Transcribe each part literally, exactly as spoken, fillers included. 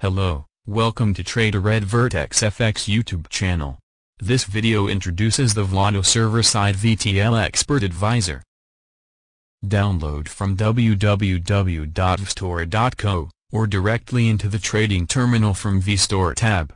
Hello, welcome to Trader Red VertexFX YouTube channel. This video introduces the Vlado server-side V T L Expert Advisor. Download from w w w dot v store dot co, or directly into the trading terminal from VStore tab.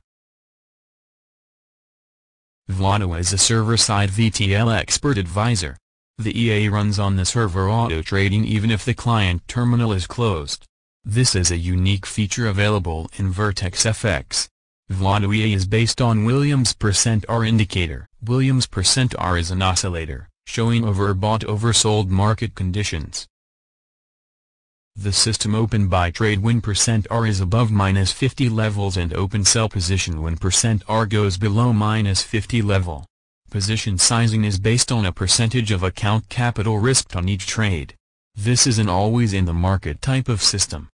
Vlado is a server-side V T L Expert Advisor. The E A runs on the server auto-trading even if the client terminal is closed. This is a unique feature available in VertexFX. Vlado E A is based on Williams percent R indicator. Williams percent R is an oscillator, showing overbought oversold market conditions. The system open buy trade when percent R is above minus fifty levels and open sell position when percent R goes below minus fifty level. Position sizing is based on a percentage of account capital risked on each trade. This is an always-in-the-market type of system.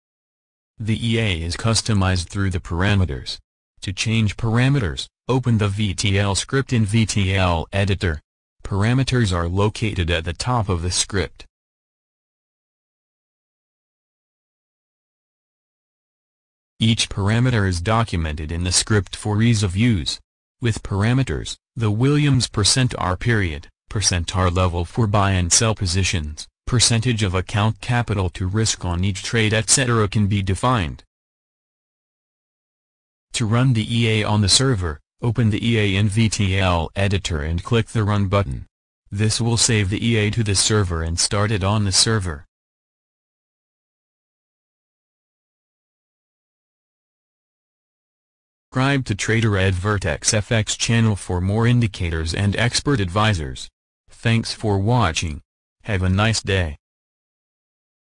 The E A is customized through the parameters. To change parameters, open the V T L script in V T L editor. Parameters are located at the top of the script. Each parameter is documented in the script for ease of use. With parameters, the Williams percent R period, percent R level for buy and sell positions, percentage of account capital to risk on each trade et cetera can be defined. To run the E A on the server, open the E A in V T L editor and click the Run button. This will save the E A to the server and start it on the server. Subscribe to Trader Red VertexFX channel for more indicators and expert advisors. Thanks for watching. Have a nice day.